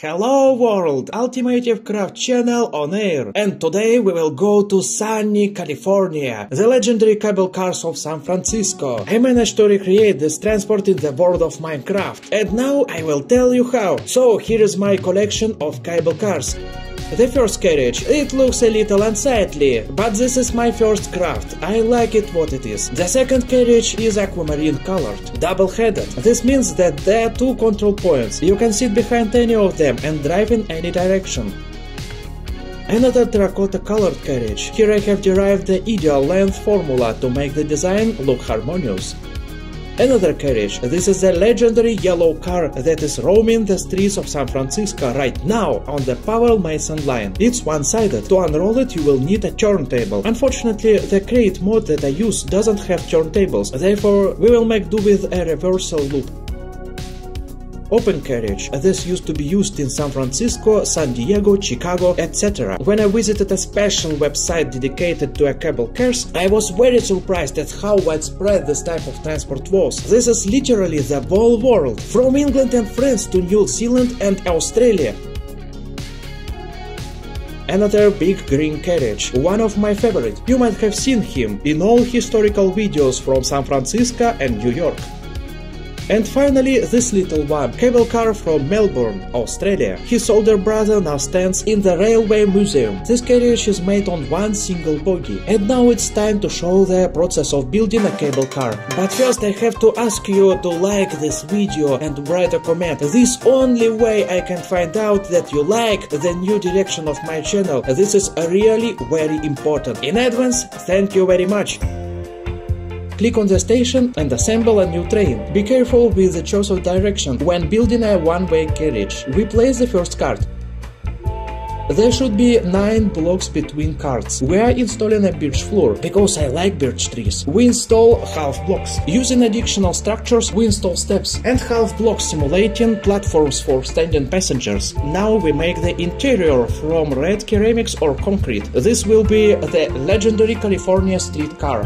Hello world, Ultimative Craft Channel on air, and today we will go to sunny California, the legendary cable cars of San Francisco. I managed to recreate this transport in the world of Minecraft, and now I will tell you how. So here is my collection of cable cars. The first carriage, it looks a little unsightly, but this is my first craft, I like it what it is. The second carriage is aquamarine colored, double-headed. This means that there are two control points, you can sit behind any of them and drive in any direction. Another terracotta colored carriage, here I have derived the ideal length formula to make the design look harmonious. Another carriage, this is the legendary yellow car that is roaming the streets of San Francisco right now on the Powell Mason line. It's one-sided, to unroll it you will need a turntable. Unfortunately, the Create mod that I use doesn't have turntables, therefore we will make do with a reversal loop. Open carriage. This used to be used in San Francisco, San Diego, Chicago, etc. When I visited a special website dedicated to cable cars, I was very surprised at how widespread this type of transport was. This is literally the whole world, from England and France to New Zealand and Australia. Another big green carriage, one of my favorite. You might have seen him in all historical videos from San Francisco and New York. And finally, this little one, cable car from Melbourne, Australia. His older brother now stands in the railway museum. This carriage is made on one single bogie. And now it's time to show the process of building a cable car. But first I have to ask you to like this video and write a comment. This is the only way I can find out that you like the new direction of my channel. This is really very important. In advance, thank you very much. Click on the station and assemble a new train. Be careful with the choice of direction when building a one-way carriage. Replace the first cart. There should be 9 blocks between carts. We are installing a birch floor, because I like birch trees. We install half blocks. Using additional structures, we install steps and half blocks simulating platforms for standing passengers. Now we make the interior from red ceramics or concrete. This will be the legendary California streetcar.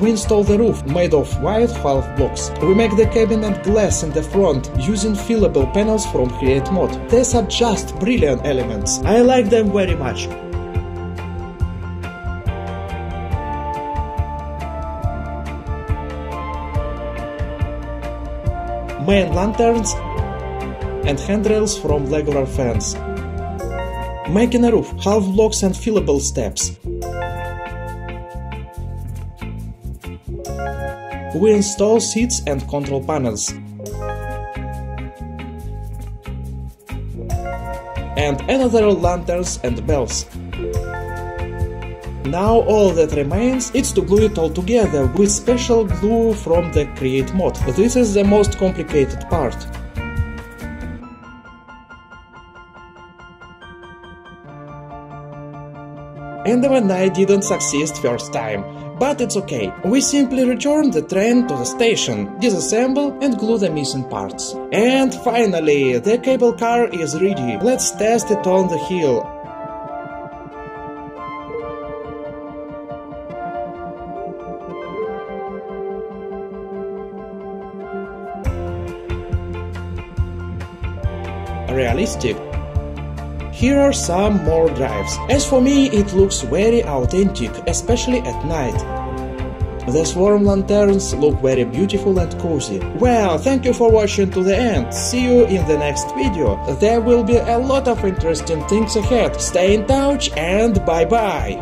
We install the roof, made of white half blocks. We make the cabin and glass in the front, using fillable panels from Create Mod. These are just brilliant elements. I like them very much. Main lanterns and handrails from regular fence. Making a roof, half blocks and fillable steps. We install seats and control panels. And another lanterns and bells. Now all that remains is to glue it all together with special glue from the Create mod. This is the most complicated part. And even I didn't succeed first time. But it's okay, we simply return the train to the station, disassemble and glue the missing parts. And finally, the cable car is ready, let's test it on the hill. Realistic. Here are some more drives. As for me, it looks very authentic, especially at night. The swarm lanterns look very beautiful and cozy. Well, thank you for watching to the end. See you in the next video. There will be a lot of interesting things ahead. Stay in touch and bye-bye.